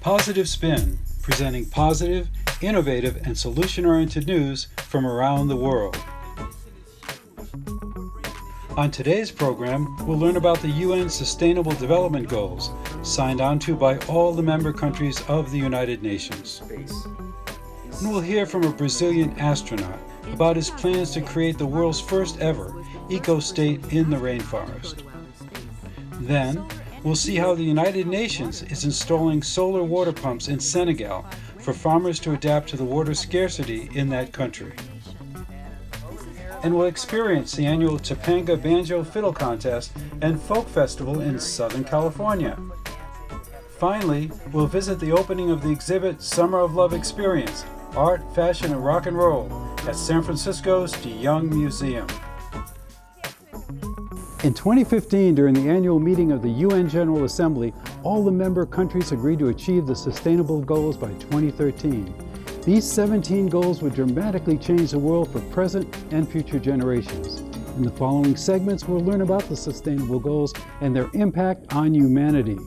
Positive Spin, presenting positive, innovative, and solution-oriented news from around the world. On today's program, we'll learn about the UN Sustainable Development Goals, signed onto by all the member countries of the United Nations. And we'll hear from a Brazilian astronaut about his plans to create the world's first ever EcoState in the rainforest. Then, we'll see how the United Nations is installing solar water pumps in Senegal for farmers to adapt to the water scarcity in that country. And we'll experience the annual Topanga Banjo Fiddle Contest and Folk Festival in Southern California. Finally, we'll visit the opening of the exhibit Summer of Love Experience, Art, Fashion, and Rock and Roll at San Francisco's De Young Museum. In 2015, during the annual meeting of the UN General Assembly, all the member countries agreed to achieve the Sustainable Goals by 2013. These 17 goals would dramatically change the world for present and future generations. In the following segments, we'll learn about the Sustainable Goals and their impact on humanity.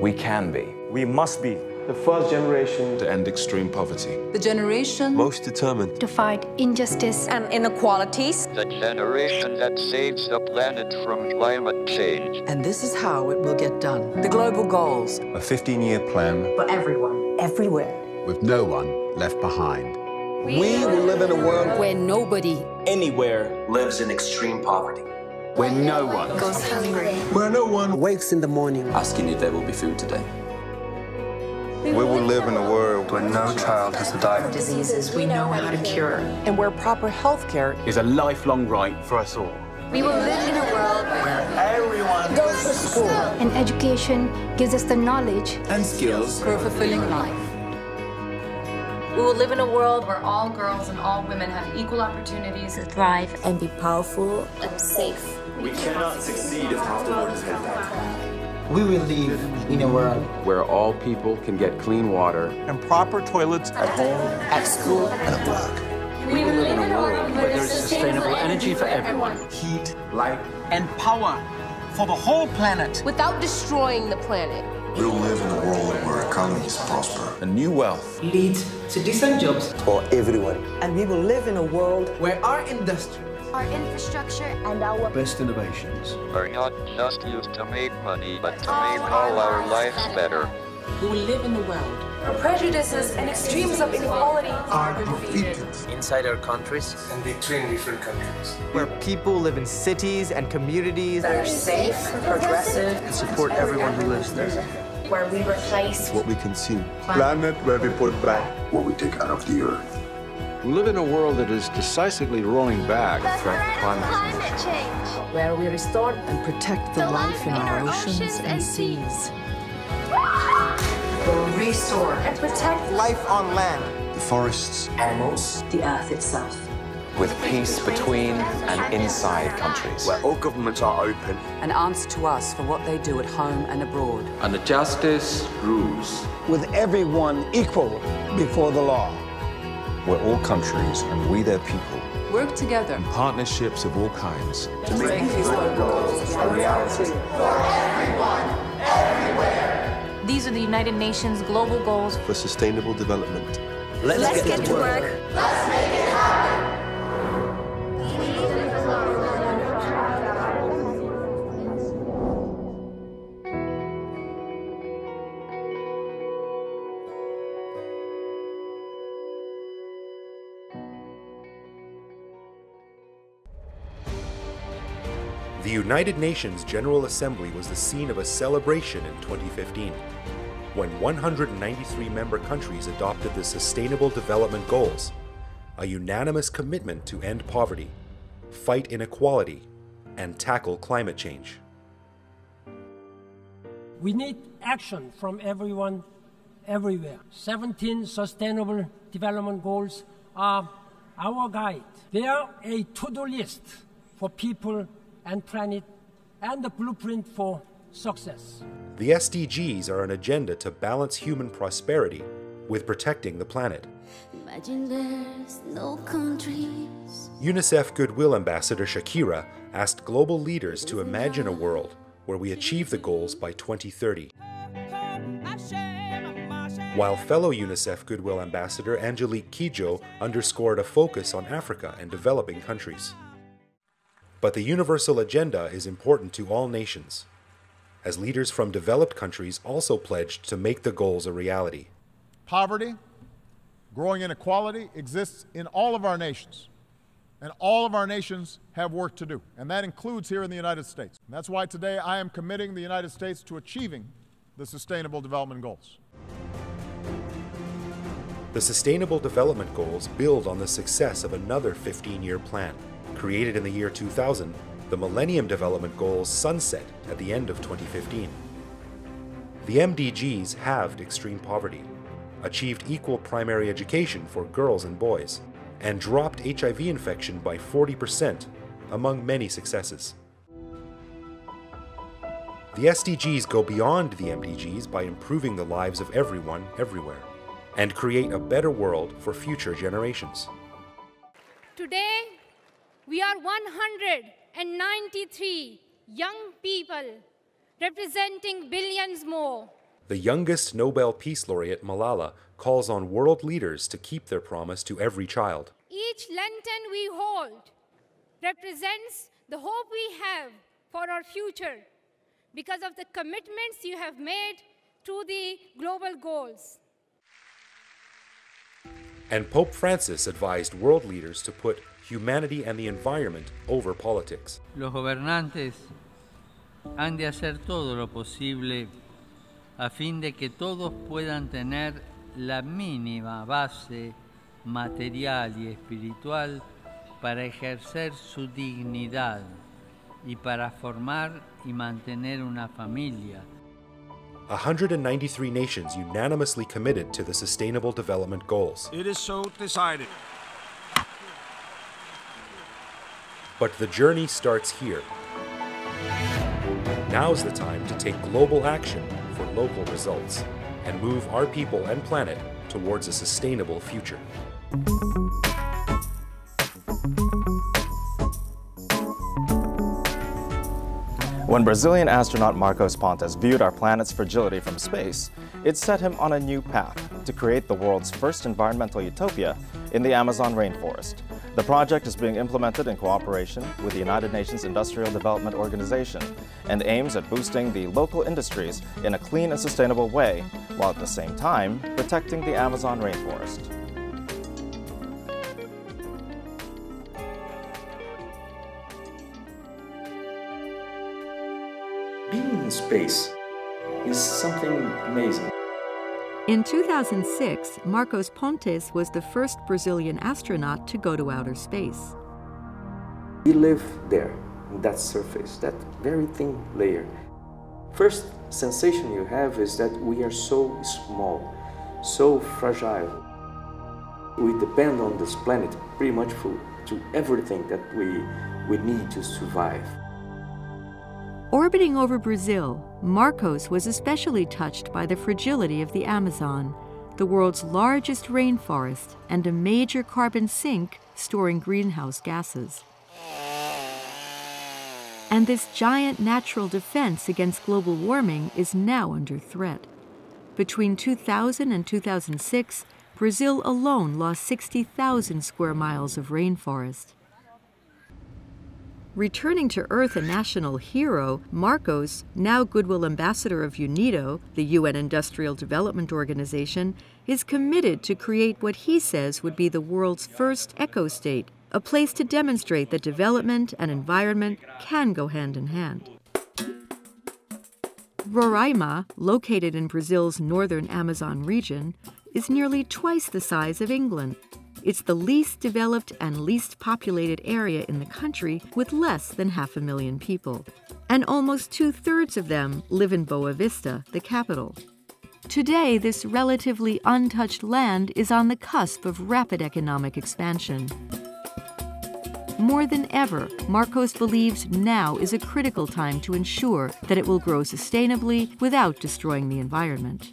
We can be. We must be. The first generation to end extreme poverty. The generation most determined to fight injustice and inequalities. The generation that saves the planet from climate change. And this is how it will get done. The Global Goals. A 15-year plan for everyone, everywhere, with no one left behind. We will live in a world where nobody, anywhere, lives in extreme poverty. Where no one goes hungry. Where no one wakes in the morning asking if there will be food today. We will live in a world where no child has to die of diseases we know how to cure, and where proper health care is a lifelong right for us all. We will live in a world where everyone goes to school, and education gives us the knowledge and skills for a fulfilling life. We will live in a world where all girls and all women have equal opportunities to thrive and be powerful and safe. We cannot succeed if half the world is headed down. We will live in a world where all people can get clean water and proper toilets at home, at school, and at work. We will live in a world where there is sustainable energy for everyone. Heat, light, and power for the whole planet. Without destroying the planet. We'll live in a world where economies prosper. A new wealth leads to decent jobs for everyone. And we will live in a world where our industry, our infrastructure, and our best innovations are not just used to make money, but to make all our lives better. We will live in a world where prejudices and extremes of inequality are defeated inside our countries and between different countries. Where people live in cities and communities that are safe, progressive, and support everyone who lives there. Where we replace what we consume. Planet where we put back what we take out of the earth. We live in a world that is decisively rolling back the threat of climate change. Where we restore and protect the life in our oceans and seas. Where we restore and protect life on land, the forests, animals, the earth itself. With peace between and inside countries. Where all governments are open and answer to us for what they do at home and abroad. And the justice rules. With everyone equal before the law. Where all countries and we their people work together in partnerships of all kinds to make these goals a reality for everyone, everywhere. These are the United Nations Global Goals for Sustainable Development. Let's get to work. Let's make it The United Nations General Assembly was the scene of a celebration in 2015, when 193 member countries adopted the Sustainable Development Goals, a unanimous commitment to end poverty, fight inequality, and tackle climate change. We need action from everyone, everywhere. 17 Sustainable Development Goals are our guide. They are a to-do list for people and planet, and the blueprint for success. The SDGs are an agenda to balance human prosperity with protecting the planet. Imagine there's no countries, UNICEF Goodwill Ambassador Shakira asked global leaders to imagine a world where we achieve the goals by 2030. While fellow UNICEF Goodwill Ambassador Angelique Kijo underscored a focus on Africa and developing countries. But the universal agenda is important to all nations, as leaders from developed countries also pledged to make the goals a reality. Poverty, growing inequality exists in all of our nations, and all of our nations have work to do, and that includes here in the United States. And that's why today I am committing the United States to achieving the Sustainable Development Goals. The Sustainable Development Goals build on the success of another 15-year plan. Created in the year 2000, the Millennium Development Goals sunset at the end of 2015. The MDGs halved extreme poverty, achieved equal primary education for girls and boys, and dropped HIV infection by 40%, among many successes. The SDGs go beyond the MDGs by improving the lives of everyone, everywhere, and create a better world for future generations. Today, we are 193 young people, representing billions more. The youngest Nobel Peace Laureate, Malala, calls on world leaders to keep their promise to every child. Each lantern we hold represents the hope we have for our future because of the commitments you have made to the global goals. And Pope Francis advised world leaders to put humanity and the environment over politics. Los gobernantes han de hacer todo lo posible a fin de que todos puedan tener la mínima base material y espiritual para ejercer su dignidad y para formar y mantener una familia. 193 nations unanimously committed to the Sustainable Development Goals. It is so decided. But the journey starts here. Now's the time to take global action for local results and move our people and planet towards a sustainable future. When Brazilian astronaut Marcos Pontes viewed our planet's fragility from space, it set him on a new path to create the world's first environmental utopia in the Amazon rainforest. The project is being implemented in cooperation with the United Nations Industrial Development Organization and aims at boosting the local industries in a clean and sustainable way, while at the same time protecting the Amazon rainforest. Being in space is something amazing. In 2006, Marcos Pontes was the first Brazilian astronaut to go to outer space. We live there, in that surface, that very thin layer. First sensation you have is that we are so small, so fragile. We depend on this planet pretty much to everything that we need to survive. Orbiting over Brazil, Marcos was especially touched by the fragility of the Amazon, the world's largest rainforest and a major carbon sink storing greenhouse gases. And this giant natural defense against global warming is now under threat. Between 2000 and 2006, Brazil alone lost 60,000 square miles of rainforest. Returning to Earth a national hero, Marcos, now Goodwill Ambassador of UNIDO, the UN Industrial Development Organization, is committed to create what he says would be the world's first EcoState, a place to demonstrate that development and environment can go hand in hand. Roraima, located in Brazil's northern Amazon region, is nearly twice the size of England. It's the least developed and least populated area in the country, with less than 500,000 people. And almost 2/3 of them live in Boa Vista, the capital. Today, this relatively untouched land is on the cusp of rapid economic expansion. More than ever, Marcos believes now is a critical time to ensure that it will grow sustainably without destroying the environment.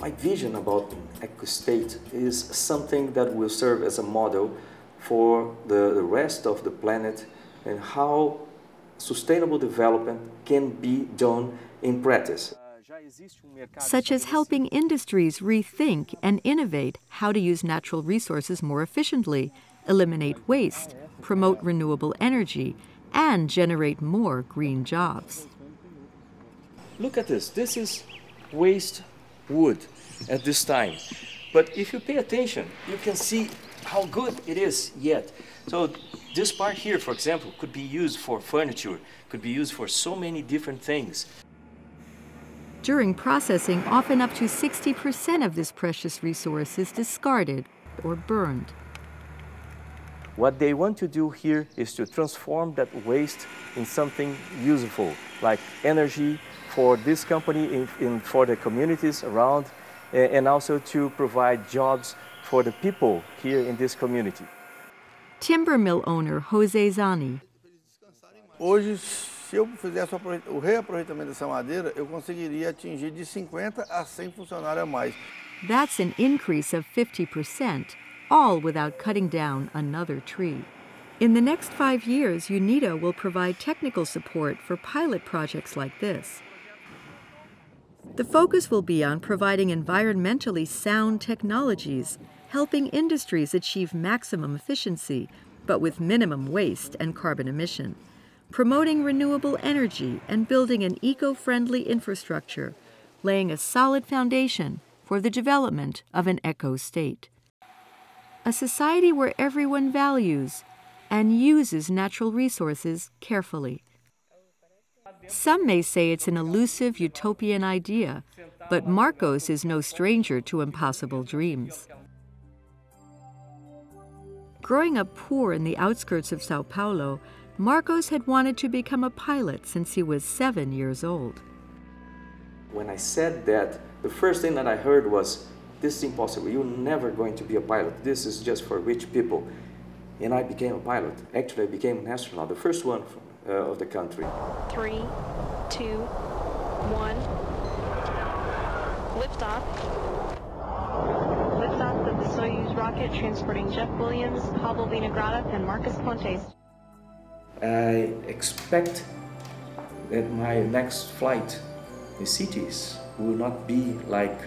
My vision about EcoState is something that will serve as a model for the rest of the planet and how sustainable development can be done in practice. Such as helping industries rethink and innovate how to use natural resources more efficiently, eliminate waste, promote renewable energy, and generate more green jobs. Look at this. This is waste wood at this time. But if you pay attention, you can see how good it is yet. So this part here, for example, could be used for furniture, could be used for so many different things. During processing, often up to 60% of this precious resource is discarded or burned. What they want to do here is to transform that waste in something useful, like energy for this company and for the communities around, and also to provide jobs for the people here in this community. Timber mill owner Jose Zani. Hoje, se eu fizesse o reaproveitamento dessa madeira, eu conseguiria atingir de 50 a 100 funcionários a mais. That's an increase of 50%, all without cutting down another tree. In the next 5 years, UNITA will provide technical support for pilot projects like this. The focus will be on providing environmentally sound technologies, helping industries achieve maximum efficiency, but with minimum waste and carbon emission, promoting renewable energy and building an eco-friendly infrastructure, laying a solid foundation for the development of an eco-state. A society where everyone values and uses natural resources carefully. Some may say it's an elusive utopian idea, but Marcos is no stranger to impossible dreams. Growing up poor in the outskirts of Sao Paulo, Marcos had wanted to become a pilot since he was 7 years old. When I said that, the first thing that I heard was, "This is impossible, you're never going to be a pilot, this is just for rich people." And I became a pilot. Actually, I became an astronaut, the first one of the country. 3, 2, 1, liftoff. Liftoff of the Soyuz rocket transporting Jeff Williams, Pavel Vinogradov, and Marcos Pontes. I expect that my next flight in cities will not be like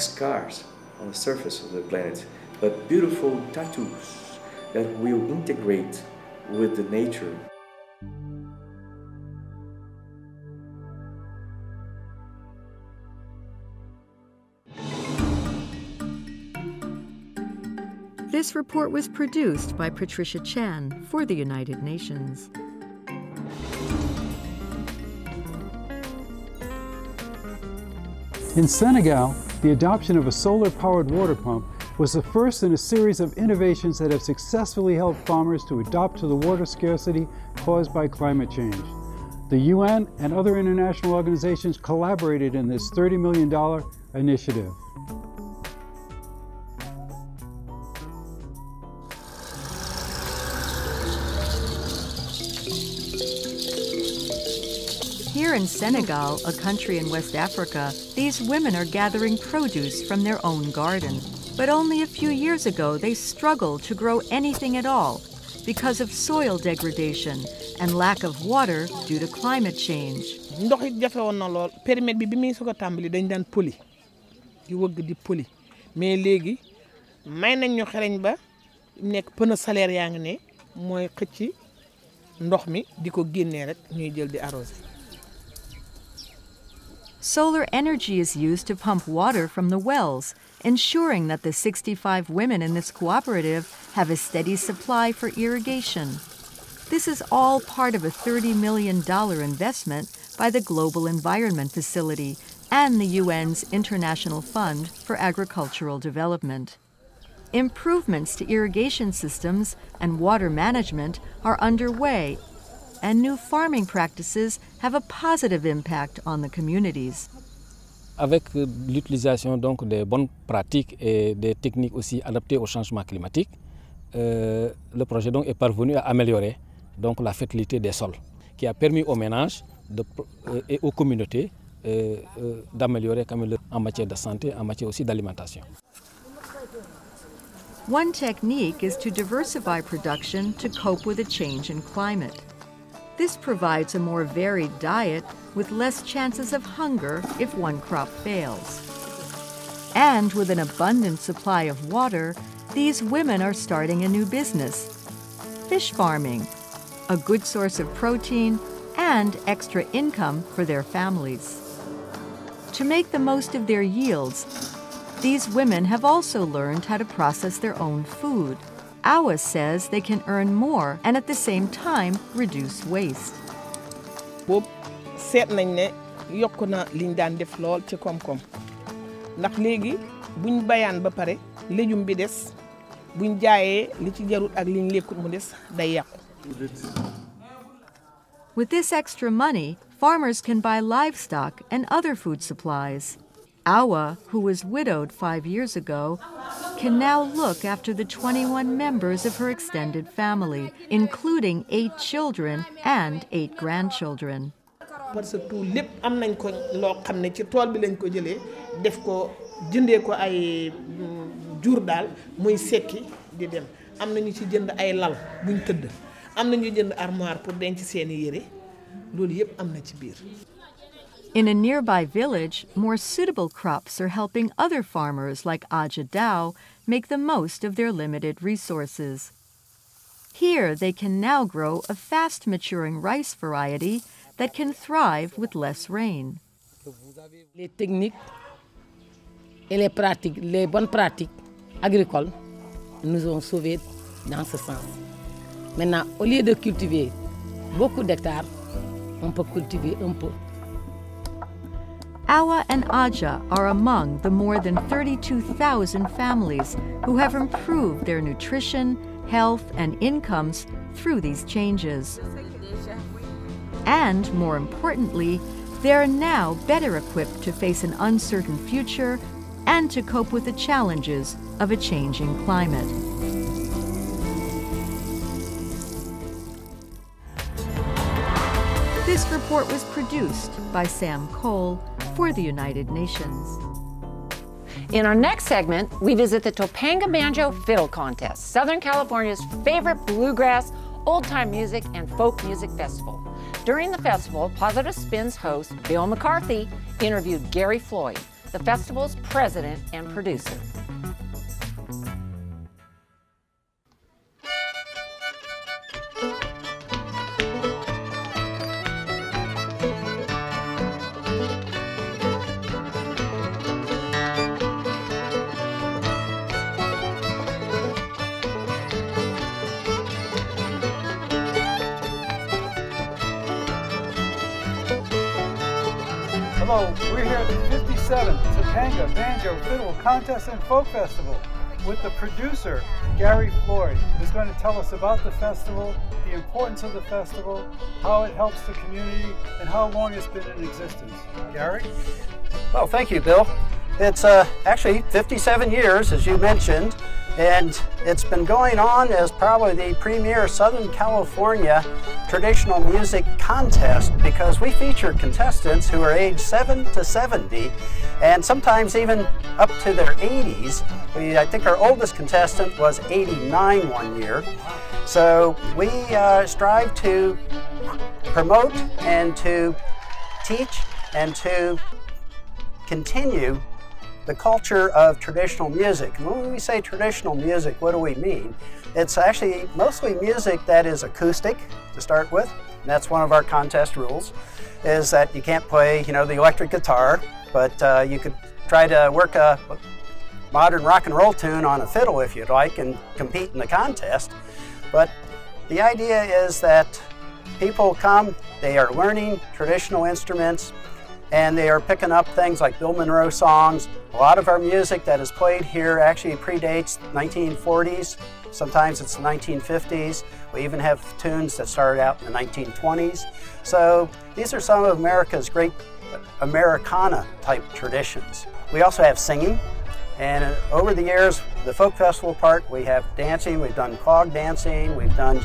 scars on the surface of the planet, but beautiful tattoos that will integrate with the nature. This report was produced by Patricia Chan for the United Nations. In Senegal, the adoption of a solar-powered water pump was the first in a series of innovations that have successfully helped farmers to adapt to the water scarcity caused by climate change. The UN and other international organizations collaborated in this $30 million initiative. Here in Senegal, a country in West Africa, these women are gathering produce from their own garden. But only a few years ago, they struggled to grow anything at all because of soil degradation and lack of water due to climate change. Solar energy is used to pump water from the wells, ensuring that the 65 women in this cooperative have a steady supply for irrigation. This is all part of a $30 million investment by the Global Environment Facility and the UN's International Fund for Agricultural Development. Improvements to irrigation systems and water management are underway, and new farming practices have a positive impact on the communities. Avec l'utilisation donc des bonnes pratiques et des techniques aussi adaptées au changement climatique, le projet donc est parvenu à améliorer donc la fertilité des sols, qui a permis aux ménages et aux communautés d'améliorer en matière de santé, en matière aussi d'alimentation. One technique is to diversify production to cope with a change in climate. This provides a more varied diet with less chances of hunger if one crop fails. And with an abundant supply of water, these women are starting a new business, fish farming, a good source of protein and extra income for their families. To make the most of their yields, these women have also learned how to process their own food. Awa says they can earn more and at the same time reduce waste. With this extra money, farmers can buy livestock and other food supplies. Awa, who was widowed 5 years ago, can now look after the 21 members of her extended family, including 8 children and 8 grandchildren. In a nearby village, more suitable crops are helping other farmers like Aja Dao make the most of their limited resources. Here they can now grow a fast-maturing rice variety that can thrive with less rain. Les techniques et les pratiques, les bonnes pratiques agricoles nous ont sauvés dans ce sens. Maintenant, au lieu de cultiver beaucoup d'hectares, on peut cultiver un peu. Awa and Aja are among the more than 32,000 families who have improved their nutrition, health, and incomes through these changes. And more importantly, they're now better equipped to face an uncertain future and to cope with the challenges of a changing climate. This report was produced by Sam Cole for the United Nations. In our next segment, we visit the Topanga Banjo Fiddle Contest, Southern California's favorite bluegrass, old-time music, and folk music festival. During the festival, Positive Spin's host, Bill McCarthy, interviewed Gary Floyd, the festival's president and producer. Contest and Folk Festival with the producer, Gary Floyd, who's going to tell us about the festival, the importance of the festival, how it helps the community, and how long it's been in existence. Gary? Well, thank you, Bill. It's actually 57 years, as you mentioned, and it's been going on as probably the premier Southern California traditional music contest because we feature contestants who are aged 7 to 70 and sometimes even up to their 80s. I think our oldest contestant was 89 one year. So we strive to promote and to teach and to continue the culture of traditional music. And when we say traditional music, what do we mean? It's actually mostly music that is acoustic to start with. And that's one of our contest rules, is that you can't play, the electric guitar, but you could try to work a modern rock and roll tune on a fiddle if you'd like and compete in the contest. But the idea is that people come, they are learning traditional instruments, and they are picking up things like Bill Monroe songs. A lot of our music that is played here actually predates the 1940s. Sometimes it's the 1950s. We even have tunes that started out in the 1920s. So these are some of America's great Americana-type traditions. We also have singing. And over the years, the Folk Festival part, we have dancing. We've done clog dancing. We've done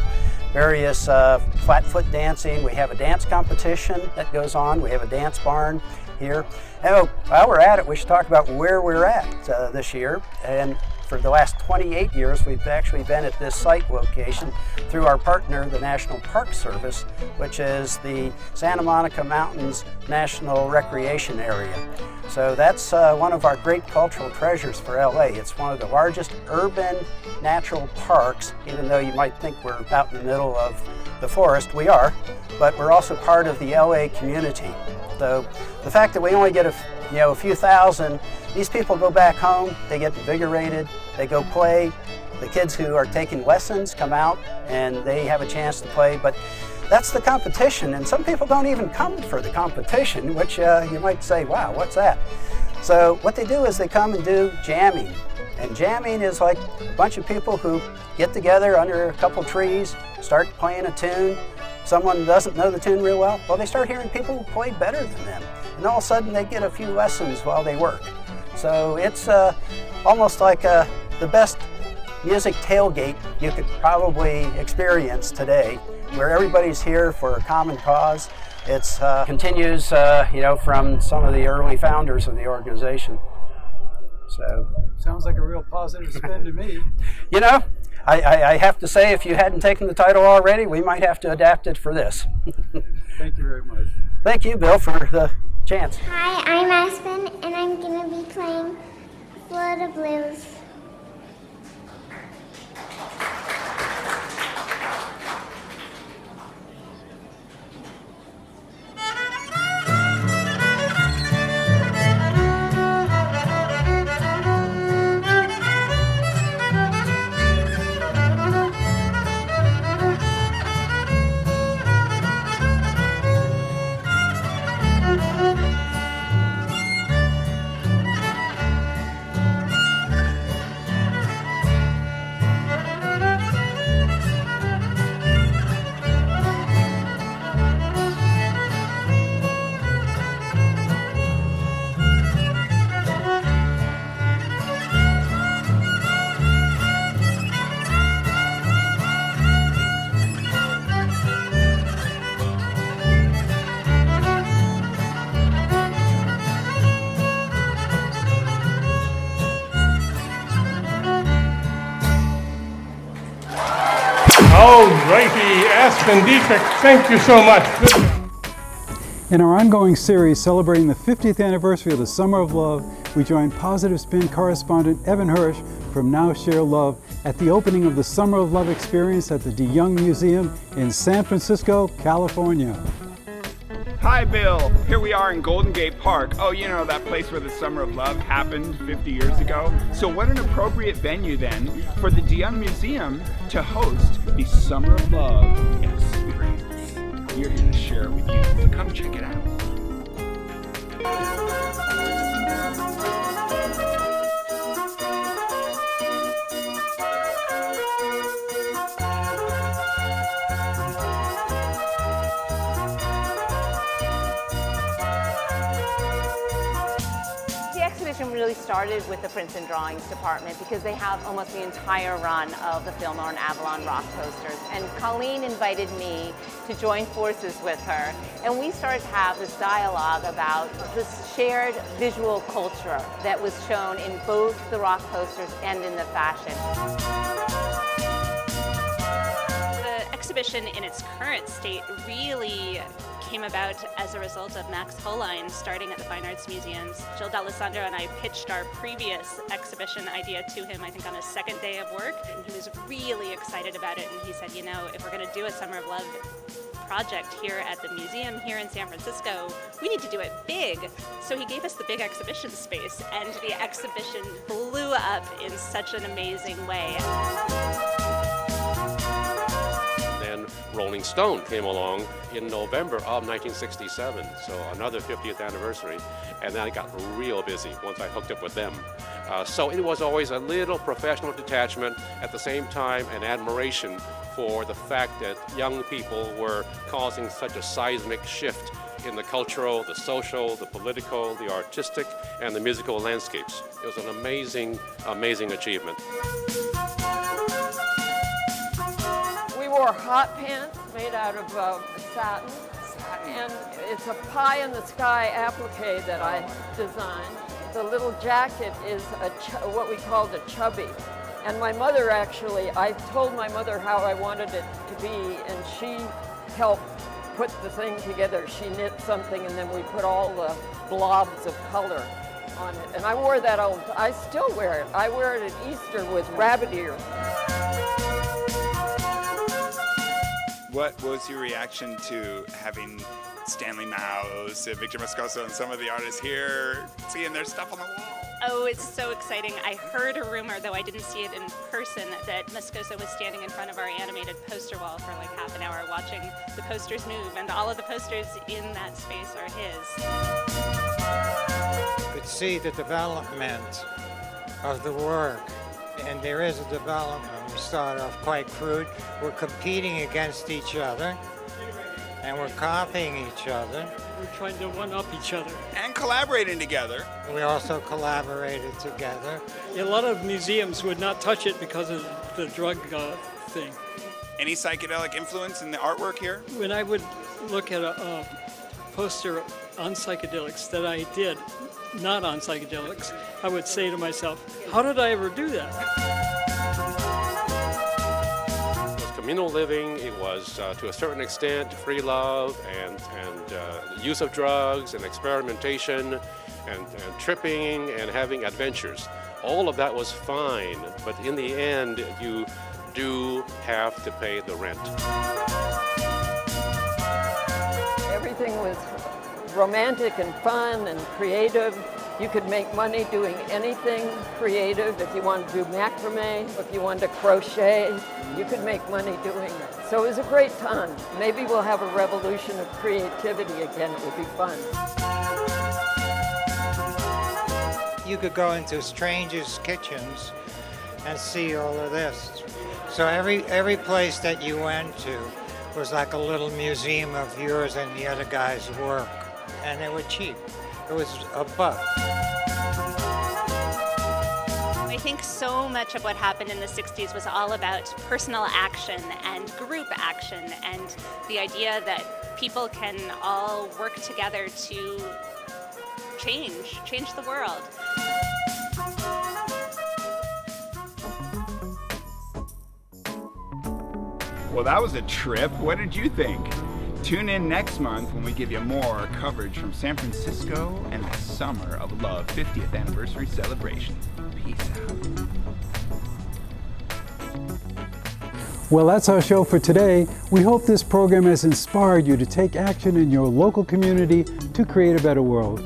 various flatfoot dancing. We have a dance competition that goes on. We have a dance barn here. And while we're at it, we should talk about where we're at this year. And For the last 28 years, we've actually been at this site location through our partner, the National Park Service, which is the Santa Monica Mountains National Recreation Area. So that's one of our great cultural treasures for LA. It's one of the largest urban natural parks, even though you might think we're out in the middle of the forest. We are, but we're also part of the LA community. So the fact that we only get a few thousand, these people go back home, they get invigorated, they go play. The kids who are taking lessons come out and they have a chance to play. But that's the competition, and some people don't even come for the competition, which you might say, wow, what's that? So what they do is they come and do jamming. And jamming is like a bunch of people who get together under a couple trees, start playing a tune. Someone doesn't know the tune real well, well, they start hearing people who play better than them. And all of a sudden they get a few lessons while they work. So it's almost like the best music tailgate you could probably experience today, where everybody's here for a common cause. It continues from some of the early founders of the organization. So sounds like a real positive spin to me. I have to say, if you hadn't taken the title already, we might have to adapt it for this. Thank you very much. Thank you, Bill, for the chance. Hi, I'm Aspen, and I'm going to be playing Florida Blues. And Dietrich, thank you so much. In our ongoing series celebrating the 50th anniversary of the Summer of Love, we join Positive Spin correspondent Evan Hirsch from Now Share Love at the opening of the Summer of Love Experience at the De Young Museum in San Francisco, California. Hi, Bill. Here we are in Golden Gate Park. Oh, you know, that place where the Summer of Love happened 50 years ago. So what an appropriate venue then for the De Young Museum to host the Summer of Love Experience. We're here to share it with you, so come check it out. Really started with the prints and drawings department because they have almost the entire run of the Fillmore and Avalon Rock posters, and Colleen invited me to join forces with her, and we started to have this dialogue about this shared visual culture that was shown in both the rock posters and in the fashion. The exhibition in its current state really came about as a result of Max Holein starting at the Fine Arts Museums. Jill D'Alessandro and I pitched our previous exhibition idea to him, I think on his second day of work, and he was really excited about it, and he said, you know, if we're going to do a Summer of Love project here at the museum here in San Francisco, we need to do it big. So he gave us the big exhibition space, and the exhibition blew up in such an amazing way. Rolling Stone came along in November of 1967, so another 50th anniversary, and then I got real busy once I hooked up with them. So it was always a little professional detachment, at the same time an admiration for the fact that young people were causing such a seismic shift in the cultural, the social, the political, the artistic, and the musical landscapes. It was an amazing, amazing achievement. We wore hot pants made out of satin, and it's a pie in the sky applique that I designed. The little jacket is what we called a chubby. And my mother actually, I told my mother how I wanted it to be, and she helped put the thing together. She knit something, and then we put all the blobs of color on it. And I wore that all the time. I still wear it. I wear it at Easter with rabbit ears. What was your reaction to having Stanley Mouse, Victor Moscoso, and some of the artists here, seeing their stuff on the wall? Oh, it's so exciting. I heard a rumor, though I didn't see it in person, that Moscoso was standing in front of our animated poster wall for like half an hour watching the posters move, and all of the posters in that space are his. You could see the development of the work, and there is a development. We start off quite crude. We're competing against each other, and we're copying each other. We're trying to one-up each other. And collaborating together. We also collaborated together. A lot of museums would not touch it because of the drug thing. Any psychedelic influence in the artwork here? When I would look at a poster on psychedelics that I did, not on psychedelics, I would say to myself, how did I ever do that? It was communal living. It was, to a certain extent, free love and use of drugs and experimentation and tripping and having adventures. All of that was fine, but in the end, you do have to pay the rent. Everything was romantic and fun and creative. You could make money doing anything creative. If you wanted to do macrame, if you wanted to crochet, you could make money doing it. So it was a great time. Maybe we'll have a revolution of creativity again. It would be fun. You could go into strangers' kitchens and see all of this. So every place that you went to was like a little museum of yours and the other guy's work. And they were cheap. It was a buck. I think so much of what happened in the 60s was all about personal action and group action and the idea that people can all work together to change the world. Well, that was a trip. What did you think? Tune in next month when we give you more coverage from San Francisco and the Summer of Love 50th Anniversary Celebration. Peace out. Well, that's our show for today. We hope this program has inspired you to take action in your local community to create a better world.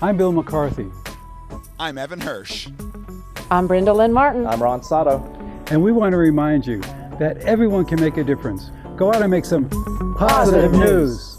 I'm Bill McCarthy. I'm Evan Hirsch. I'm Brenda Lynn Martin. I'm Ron Sato. And we want to remind you that everyone can make a difference. Go out and make some positive news.